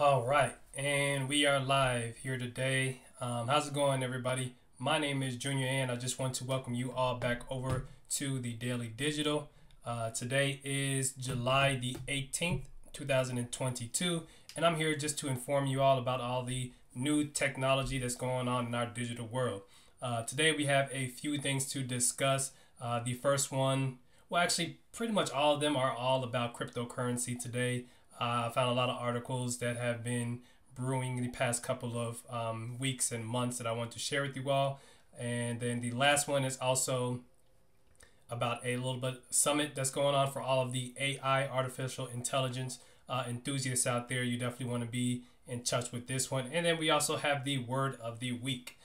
All right, and we are live here today. How's it going, everybody? My name is Junior, and I just want to welcome you all back over to the Daily Digital. Today is July the 18th, 2022, and I'm here just to inform you all about all the new technology that's going on in our digital world. Today we have a few things to discuss. The first one, well, actually, pretty much all of them are all about cryptocurrency today. I found a lot of articles that have been brewing the past couple of weeks and months that I want to share with you all. And then the last one is also about a little bit summit that's going on for all of the AI, artificial intelligence enthusiasts out there. You definitely want to be in touch with this one. And then we also have the word of the week.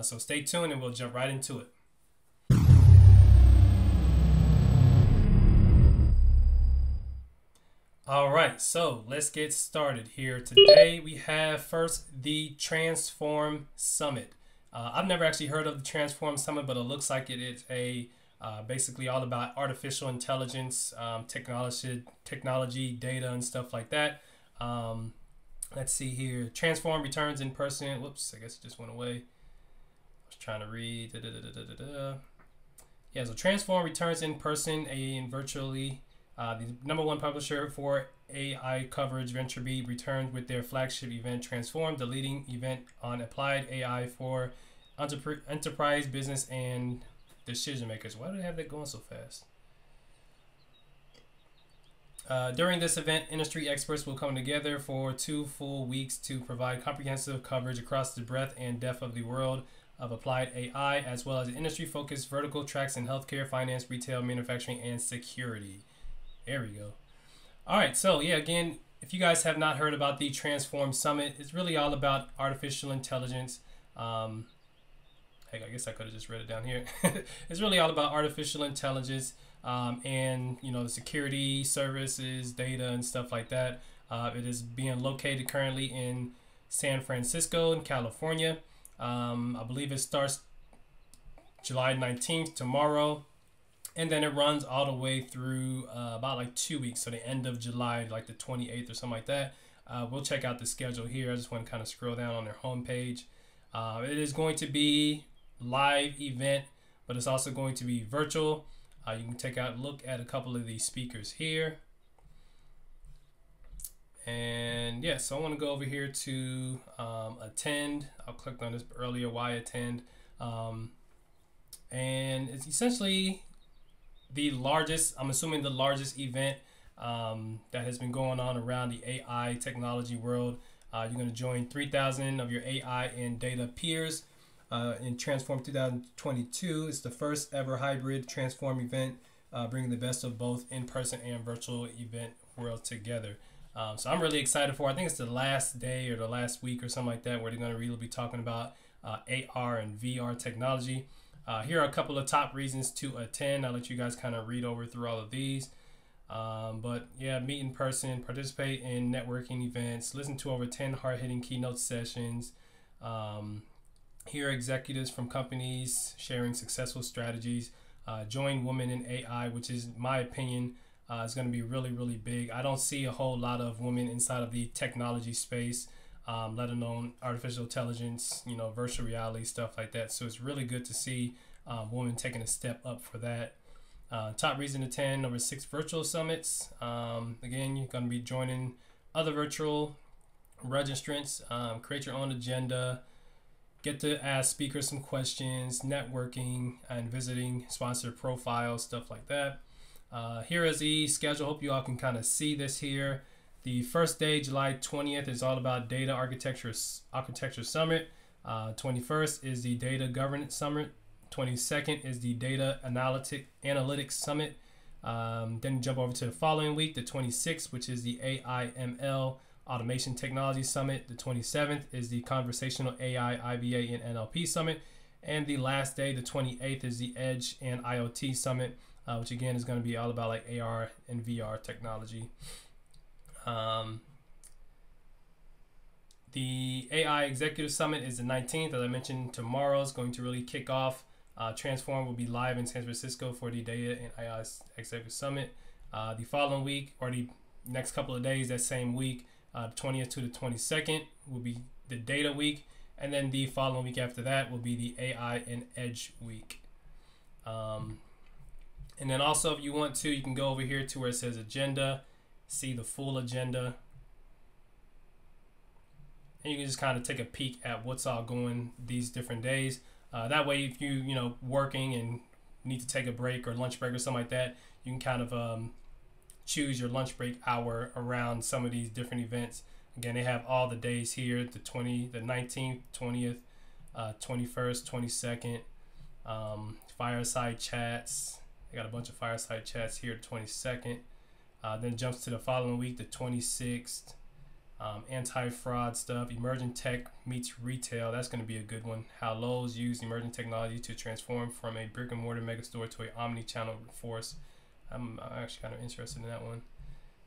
So stay tuned and we'll jump right into it. All right, so let's get started here. Today we have first the Transform Summit. I've never actually heard of the Transform Summit, but it looks like it is a basically all about artificial intelligence, technology, data, and stuff like that. Let's see here. Transform returns in person. Whoops, I guess it just went away. I was trying to read. Yeah, so Transform returns in person and virtually. The #1 publisher for AI coverage, VentureBeat, returned with their flagship event, Transform, the leading event on applied AI for enterprise, business, and decision makers. Why do they have that going so fast? During this event, industry experts will come together for 2 full weeks to provide comprehensive coverage across the breadth and depth of the world of applied AI, as well as industry-focused vertical tracks in healthcare, finance, retail, manufacturing, and security. There we go. All right, so yeah, again, if you guys have not heard about the Transform Summit, it's really all about artificial intelligence. Heck, I guess I could have just read it down here. It's really all about artificial intelligence and, you know, the security services, data, and stuff like that. It is being located currently in San Francisco in California. I believe it starts July 19th, tomorrow. And then it runs all the way through about like 2 weeks, so the end of July, like the 28th or something like that. We'll check out the schedule here. I just want to kind of scroll down on their homepage. It is going to be live event, but it's also going to be virtual. You can take out look at a couple of these speakers here. And yeah, so I want to go over here to attend. I clicked on this earlier, why attend? And it's essentially the largest, I'm assuming the largest event that has been going on around the AI technology world. You're going to join 3,000 of your AI and data peers in Transform 2022. It's the first ever hybrid Transform event, bringing the best of both in-person and virtual event world together. So I'm really excited for it. I think it's the last day or the last week or something like that where they're going to really be talking about AR and VR technology. Here are a couple of top reasons to attend. I'll let you guys kind of read over through all of these. But yeah, meet in person, participate in networking events, listen to over 10 hard-hitting keynote sessions, hear executives from companies sharing successful strategies, join Women in AI, which is my opinion, is going to be really, really big. I don't see a whole lot of women inside of the technology space. Let alone artificial intelligence, you know, virtual reality, stuff like that. So it's really good to see women taking a step up for that. Top reason to attend, over 6 virtual summits. Again, you're going to be joining other virtual registrants. Create your own agenda. Get to ask speakers some questions, networking, and visiting sponsor profiles, stuff like that. Here is the schedule. Hope you all can kind of see this here. The first day, July 20th, is all about Data Architecture Summit. 21st is the Data Governance Summit. 22nd is the Data Analytics Summit. Then jump over to the following week, the 26th, which is the AI/ML Automation Technology Summit. The 27th is the Conversational AI, IVA, and NLP Summit. And the last day, the 28th, is the Edge and IoT Summit, which again is going to be all about like AR and VR technology. The AI Executive Summit is the 19th. As I mentioned, tomorrow is going to really kick off. Transform will be live in San Francisco for the Data and AI Executive Summit. The following week, or the next couple of days that same week, The 20th to the 22nd will be the data week, and then the following week after that will be the AI and Edge week. And then also, if you want to, you can go over here to where it says agenda, see the full agenda, and you can just kind of take a peek at what's all going these different days. That way, if you know, working and need to take a break or lunch break or something like that, you can kind of choose your lunch break hour around some of these different events. Again, they have all the days here: the 19th, 20th, 21st, 22nd, fireside chats. They got a bunch of fireside chats here, 22nd. Then jumps to the following week, the 26th. Anti-fraud stuff, emerging tech meets retail. That's going to be a good one. How Lowe's used emerging technology to transform from a brick-and-mortar megastore to an omni-channel force. I'm actually kind of interested in that one.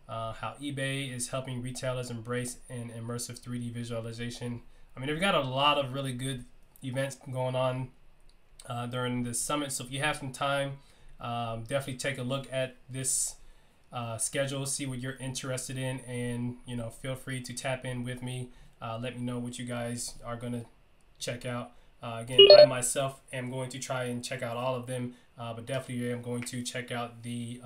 How eBay is helping retailers embrace an immersive 3D visualization. I mean, they've got a lot of really good events going on during the summit. So if you have some time, definitely take a look at this schedule, see what you're interested in, and you know, feel free to tap in with me. Let me know what you guys are gonna check out. Again, I myself am going to try and check out all of them, but definitely am going to check out the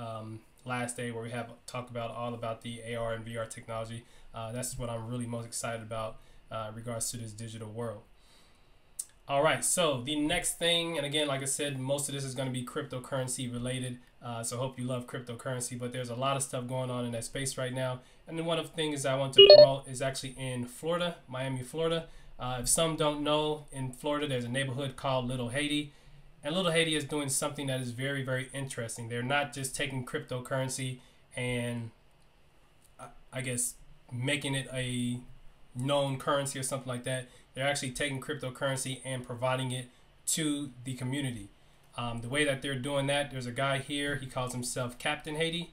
last day where we have talked about all about the AR and VR technology. That's what I'm really most excited about in regards to this digital world. All right, so the next thing, and again, like I said, most of this is going to be cryptocurrency related. So hope you love cryptocurrency, but there's a lot of stuff going on in that space right now. And then one of the things I want to promote is actually in Florida, Miami, Florida. If some don't know, in Florida, there's a neighborhood called Little Haiti. And Little Haiti is doing something that is very, very interesting. They're not just taking cryptocurrency and I guess making it a known currency or something like that. They're actually taking cryptocurrency and providing it to the community. The way that they're doing that, there's a guy here, he calls himself Captain Haiti,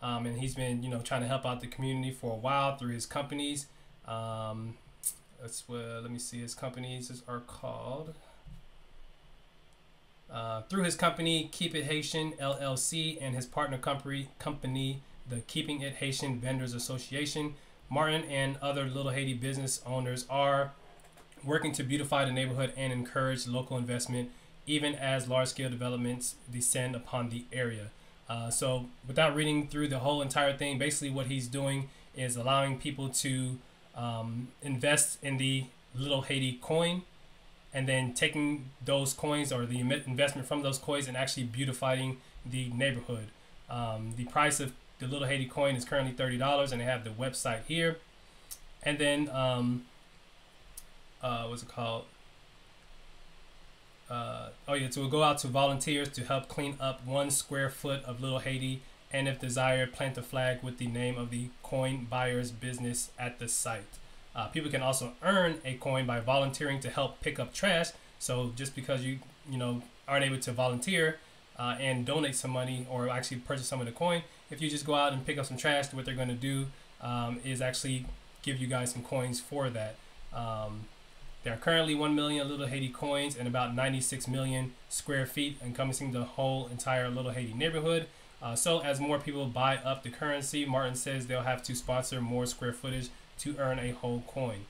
and he's been, you know, trying to help out the community for a while through his companies. Let me see, his companies are called, through his company Keep It Haitian LLC and his partner company, the Keeping It Haitian Vendors Association, Martin and other Little Haiti business owners are working to beautify the neighborhood and encourage local investment, even as large-scale developments descend upon the area. So without reading through the whole entire thing, basically what he's doing is allowing people to invest in the Little Haiti coin, and then taking those coins or the investment from those coins and actually beautifying the neighborhood. The price of the Little Haiti coin is currently $30, and they have the website here. And then what's it called? Oh yeah, so we'll go out to volunteers to help clean up 1 square foot of Little Haiti, and if desired, plant a flag with the name of the coin buyer's business at the site. People can also earn a coin by volunteering to help pick up trash. So just because you know, aren't able to volunteer and donate some money or actually purchase some of the coin, if you just go out and pick up some trash, what they're going to do is actually give you guys some coins for that. There are currently 1 million Little Haiti coins and about 96 million square feet encompassing the whole entire Little Haiti neighborhood. So as more people buy up the currency, Martin says they'll have to sponsor more square footage to earn a whole coin.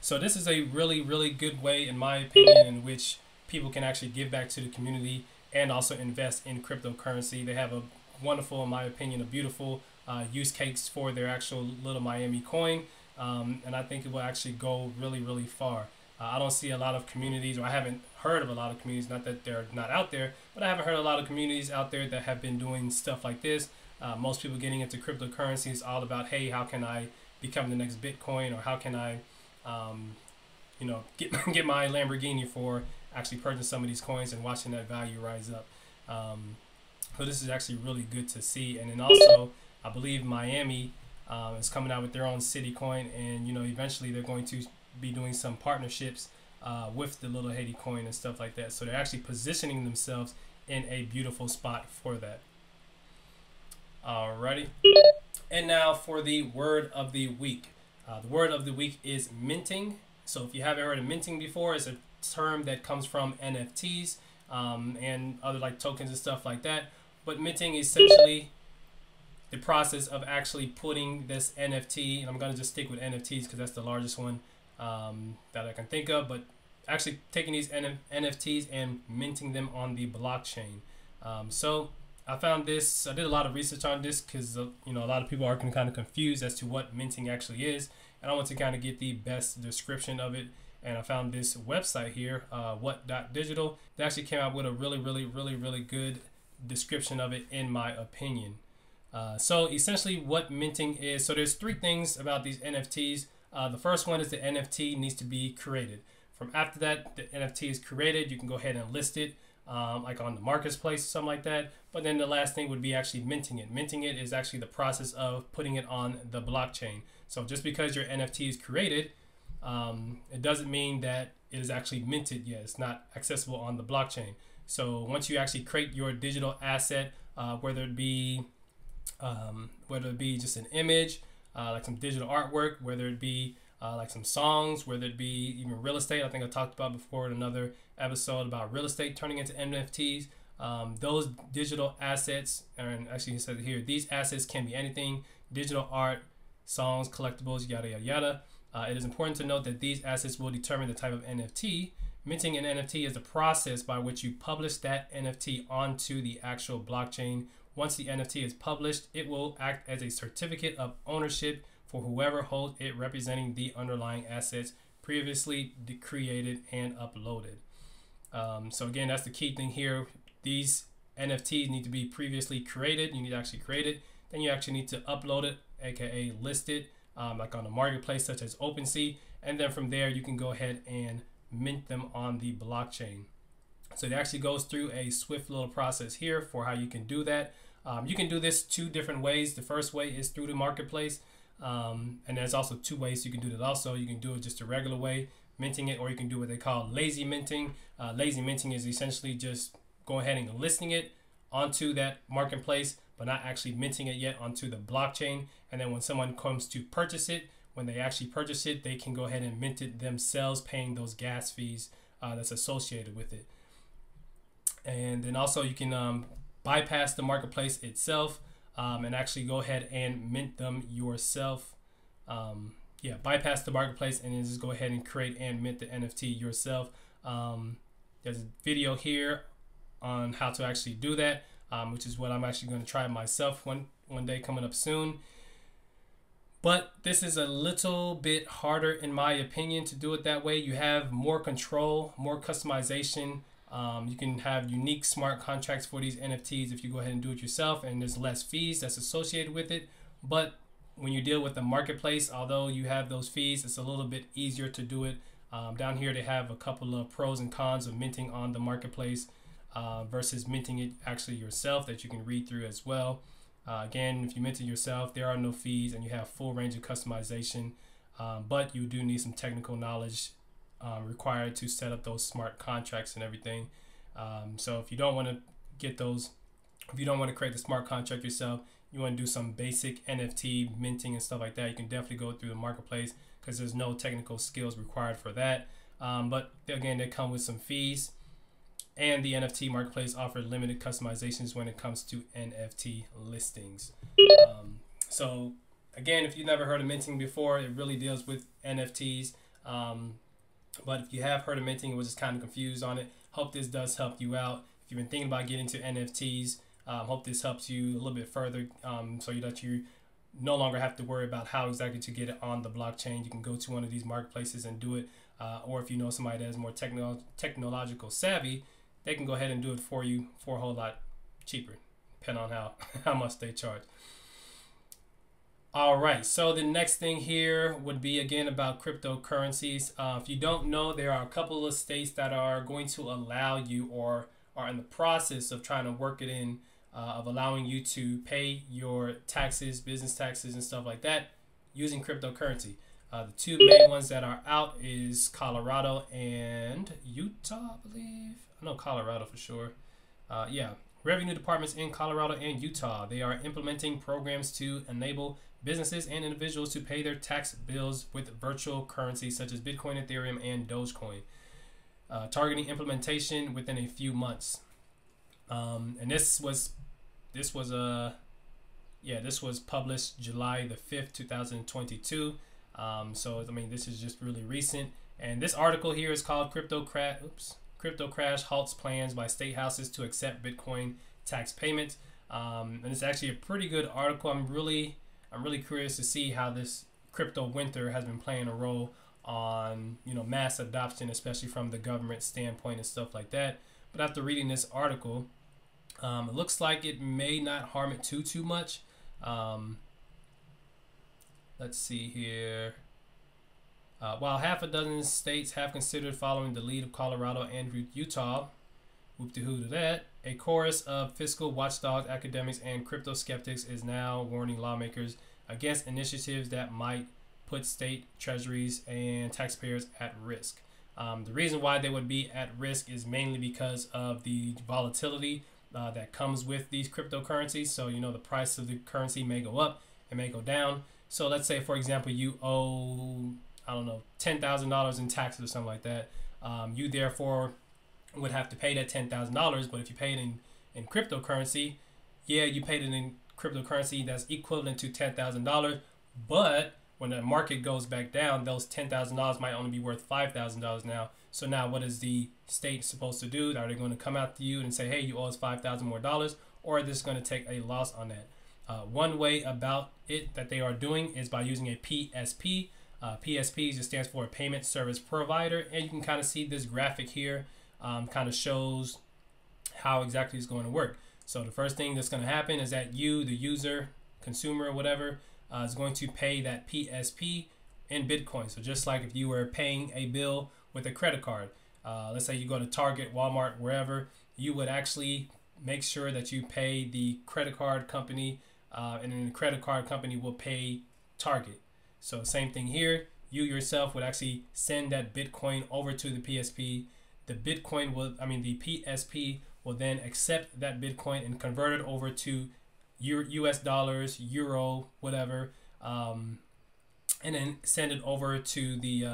So this is a really, really good way, in my opinion, in which people can actually give back to the community and also invest in cryptocurrency. They have a wonderful, in my opinion, a beautiful use case for their actual Little Miami coin. And I think it will actually go really, really far. I don't see a lot of communities, or I haven't heard of a lot of communities, not that they're not out there, but I haven't heard a lot of communities out there that have been doing stuff like this. Most people getting into cryptocurrency is all about, hey, how can I become the next Bitcoin, or how can I, you know, get my Lamborghini for actually purchasing some of these coins and watching that value rise up. So this is actually really good to see. And then also, I believe Miami is coming out with their own city coin, and you know, eventually they're going to be doing some partnerships with the Little Haiti coin and stuff like that. So they're actually positioning themselves in a beautiful spot for that. Alrighty, and now for the word of the week. The word of the week is minting. So if you haven't heard of minting before, it's a term that comes from NFTs and other like tokens and stuff like that. But minting essentially the process of actually putting this NFT, and I'm going to just stick with NFTs because that's the largest one that I can think of, but actually taking these NFTs and minting them on the blockchain. So I found this, I did a lot of research on this because, you know, a lot of people are kind of confused as to what minting actually is. And I want to kind of get the best description of it. And I found this website here, what.digital. They actually came out with a really good description of it, in my opinion. So essentially what minting is, so there's three things about these NFTs. The first one is the NFT needs to be created. From after that, the NFT is created, you can go ahead and list it like on the marketplace or something like that. But then the last thing would be actually minting it. Minting it is actually the process of putting it on the blockchain. So just because your NFT is created, it doesn't mean that it is actually minted yet. It's not accessible on the blockchain. So once you actually create your digital asset, whether it be just an image, like some digital artwork, whether it be like some songs, whether it be even real estate. I think I talked about before in another episode about real estate turning into NFTs. Those digital assets, and actually he said here, these assets can be anything: digital art, songs, collectibles, yada yada yada. It is important to note that these assets will determine the type of NFT. Minting an NFT is the process by which you publish that NFT onto the actual blockchain. Once the NFT is published, it will act as a certificate of ownership for whoever holds it, representing the underlying assets previously created and uploaded. So again, that's the key thing here. These NFTs need to be previously created. You need to actually create it. Then you actually need to upload it, aka list it, like on a marketplace such as OpenSea. And then from there, you can go ahead and mint them on the blockchain. So it actually goes through a swift little process here for how you can do that. You can do this two different ways. The first way is through the marketplace. And there's also two ways you can do that also. You can do it just a regular way, minting it, or you can do what they call lazy minting. Lazy minting is essentially just going ahead and listing it onto that marketplace, but not actually minting it yet onto the blockchain. And then when someone comes to purchase it, when they actually purchase it, they can go ahead and mint it themselves, paying those gas fees that's associated with it. And then also you can bypass the marketplace itself. And actually go ahead and mint them yourself. Yeah, bypass the marketplace and then just go ahead and create and mint the NFT yourself. There's a video here on how to actually do that, which is what I'm actually going to try myself one day coming up soon. But this is a little bit harder, in my opinion, to do it that way. You have more control, more customization. You can have unique smart contracts for these NFTs if you go ahead and do it yourself, and there's less fees that's associated with it. But when you deal with the marketplace, although you have those fees, it's a little bit easier to do it. Down here, they have a couple of pros and cons of minting on the marketplace versus minting it actually yourself that you can read through as well. Again, if you mint it yourself, there are no fees and you have full range of customization, but you do need some technical knowledge required to set up those smart contracts and everything. So if you don't want to get those, if you don't want to create the smart contract yourself, you want to do some basic NFT minting and stuff like that, you can definitely go through the marketplace because there's no technical skills required for that. But again, they come with some fees, and the NFT marketplace offers limited customizations when it comes to NFT listings. So again, if you've never heard of minting before, it really deals with NFTs. But if you have heard of minting and was just kind of confused on it, hope this does help you out. If you've been thinking about getting into NFTs, hope this helps you a little bit further, so that you no longer have to worry about how exactly to get it on the blockchain. You can go to one of these marketplaces and do it, or if you know somebody that is more technological savvy, they can go ahead and do it for you for a whole lot cheaper, depending on how, how much they charge. All right, so the next thing here would be, again, about cryptocurrencies. If you don't know, there are a couple of states that are going to allow you, or are in the process of trying to work it in, of allowing you to pay your taxes, business taxes and stuff like that, using cryptocurrency. The two main ones that are out is Colorado and Utah, I believe. I know Colorado for sure. Yeah, revenue departments in Colorado and Utah, they are implementing programs to enable businesses and individuals to pay their tax bills with virtual currencies such as Bitcoin, Ethereum, and Dogecoin, targeting implementation within a few months. And this was Yeah, this was published July the 5th, 2022. So, I mean, this is just really recent. And this article here is called Crypto Crash Halts Plans by State Houses to Accept Bitcoin Tax Payments. And it's actually a pretty good article. I'm really curious to see how this crypto winter has been playing a role on, you know, mass adoption, especially from the government standpoint and stuff like that. But after reading this article, it looks like it may not harm it too much. Let's see here. While half a dozen states have considered following the lead of Colorado and Utah, whoop-de-hoo to that, a chorus of fiscal watchdogs, academics, and crypto skeptics is now warning lawmakers against initiatives that might put state treasuries and taxpayers at risk. The reason why they would be at risk is mainly because of the volatility that comes with these cryptocurrencies. So, you know, the price of the currency may go up, it may go down. So let's say, for example, you owe, I don't know, $10,000 in taxes or something like that. You therefore would have to pay that $10,000, but if you pay it in cryptocurrency, yeah, you paid it in cryptocurrency that's equivalent to $10,000, but when the market goes back down, those $10,000 might only be worth $5,000 now. So now what is the state supposed to do? Are they going to come out to you and say, hey, you owe us $5,000 more dollars, or are they just going to take a loss on that? One way about it that they are doing is by using a PSP. PSP just stands for a payment service provider, and you can kind of see this graphic here. Kind of shows how exactly it's going to work. So the first thing that's going to happen is that you, the user, consumer, or whatever, is going to pay that PSP in Bitcoin. So just like if you were paying a bill with a credit card, let's say you go to Target, Walmart, wherever, you would actually make sure that you pay the credit card company, and then the credit card company will pay Target. So same thing here, you yourself would actually send that Bitcoin over to the PSP. The Bitcoin will, I mean, the PSP will then accept that Bitcoin and convert it over to your US dollars, euro, whatever, and then send it over to the,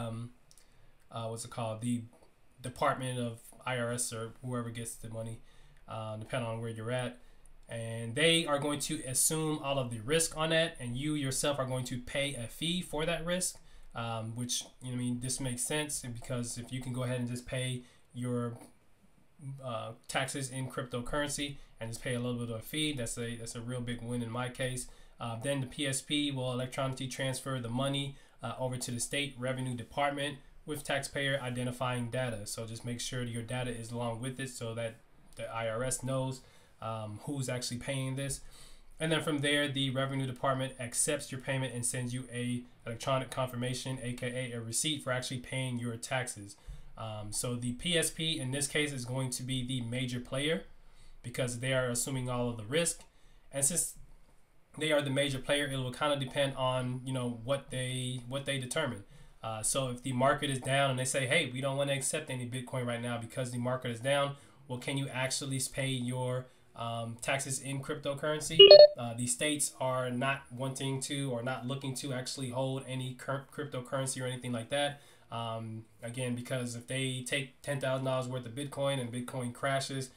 what's it called? The Department of IRS or whoever gets the money, depending on where you're at. And they are going to assume all of the risk on that. And you yourself are going to pay a fee for that risk, which, you know, I mean, this makes sense because if you can go ahead and just pay your taxes in cryptocurrency and just pay a little bit of a fee, that's a real big win in my case. Then the PSP will electronically transfer the money over to the state revenue department with taxpayer identifying data. So just make sure that your data is along with it so that the IRS knows who's actually paying this. And then from there, the revenue department accepts your payment and sends you a electronic confirmation, AKA a receipt for actually paying your taxes. So the PSP in this case is going to be the major player because they are assuming all of the risk. And since they are the major player, it will kind of depend on, you know, what they determine. So if the market is down and they say, hey, we don't want to accept any Bitcoin right now because the market is down, well, can you actually pay your taxes in cryptocurrency? The states are not wanting to or not looking to actually hold any cryptocurrency or anything like that. Again, because if they take $10,000 worth of Bitcoin and Bitcoin crashes,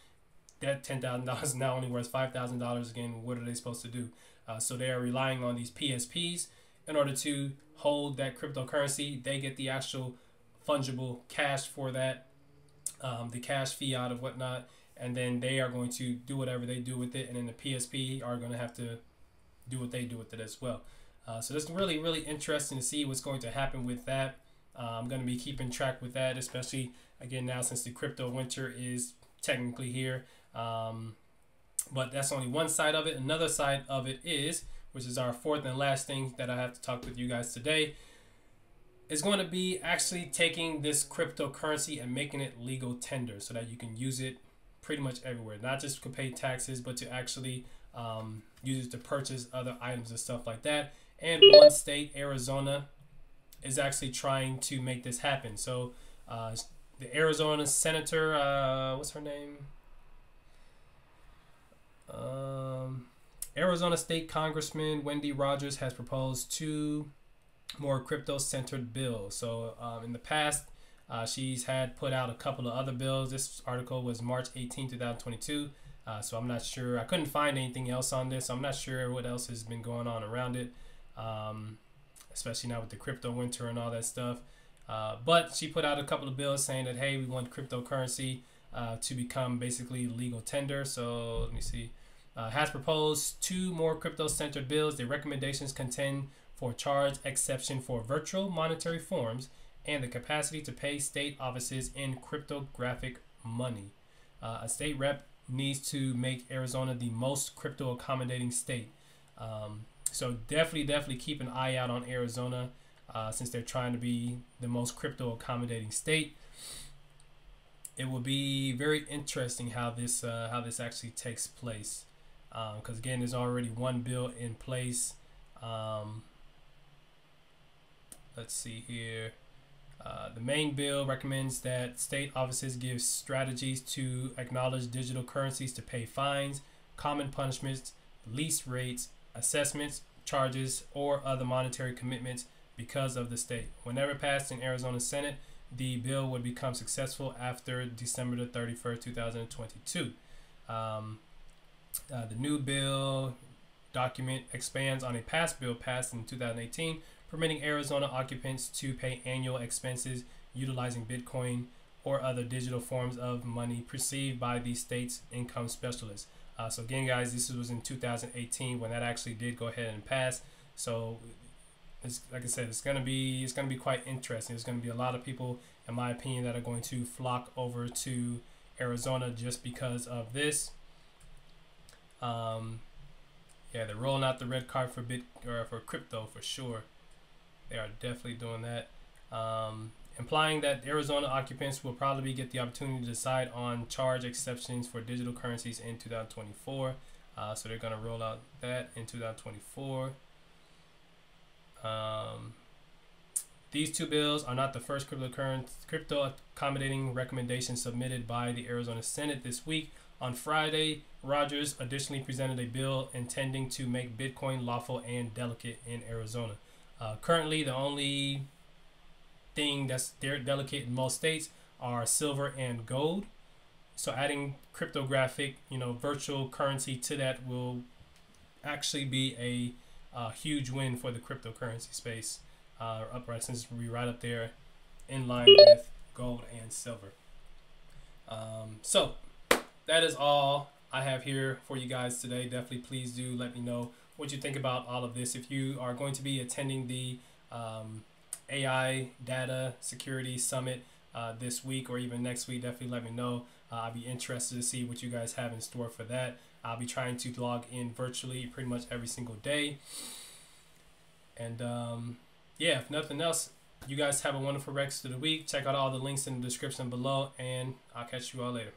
that $10,000 is now only worth $5,000 again. What are they supposed to do? So they are relying on these PSPs in order to hold that cryptocurrency. They get the actual fungible cash for that, the cash fiat of whatnot. And then they are going to do whatever they do with it. And then the PSP are going to have to do what they do with it as well. So that's really, really interesting to see what's going to happen with that. I'm going to be keeping track with that, especially, again, now since the crypto winter is technically here. But that's only one side of it. Another side of it is, which is our fourth and last thing that I have to talk with you guys today, is going to be actually taking this cryptocurrency and making it legal tender so that you can use it pretty much everywhere, not just to pay taxes, but to actually use it to purchase other items and stuff like that. And one state, Arizona, is actually trying to make this happen. So the Arizona senator, what's her name? Arizona State Congressman Wendy Rogers has proposed 2 more crypto-centered bills. So in the past, she's had put out a couple of other bills. This article was March 18, 2022. So I'm not sure. I couldn't find anything else on this. I'm not sure what else has been going on around it, especially now with the crypto winter and all that stuff. But she put out a couple of bills saying that, hey, we want cryptocurrency to become basically legal tender. So let me see. Has proposed 2 more crypto-centered bills. The recommendations contend for charge exception for virtual monetary forms and the capacity to pay state offices in cryptographic money. A state rep needs to make Arizona the most crypto-accommodating state. So definitely keep an eye out on Arizona since they're trying to be the most crypto-accommodating state. It will be very interesting how this actually takes place. Because again, there's already 1 bill in place. Let's see here. The main bill recommends that state offices give strategies to acknowledge digital currencies to pay fines, common punishments, lease rates, assessments, charges, or other monetary commitments because of the state. Whenever passed in Arizona Senate, the bill would become successful after December the 31st, 2022. The new bill document expands on a past bill passed in 2018, permitting Arizona occupants to pay annual expenses utilizing Bitcoin or other digital forms of money perceived by the state's income specialists. So again, guys, this was in 2018 when that actually did go ahead and pass. So it's, like I said, it's gonna be quite interesting. There's gonna be a lot of people, in my opinion, that are going to flock over to Arizona just because of this. Yeah, they're rolling out the red card for crypto for sure. They are definitely doing that, implying that Arizona occupants will probably get the opportunity to decide on charge exceptions for digital currencies in 2024. So they're gonna roll out that in 2024. These 2 bills are not the first crypto accommodating recommendation submitted by the Arizona Senate this week. On Friday, Rogers additionally presented a bill intending to make Bitcoin lawful and delicate in Arizona. Currently, the only thing that's delicate in most states are silver and gold. So adding cryptographic, virtual currency to that will actually be a huge win for the cryptocurrency space, upright, since we're right up there in line with gold and silver. So that is all I have here for you guys today. Definitely please do let me know what you think about all of this. If you are going to be attending the AI Data Security Summit this week or even next week, definitely let me know. I'll be interested to see what you guys have in store for that. I'll be trying to log in virtually pretty much every single day. And yeah, if nothing else, you guys have a wonderful rest of the week. Check out all the links in the description below, and I'll catch you all later.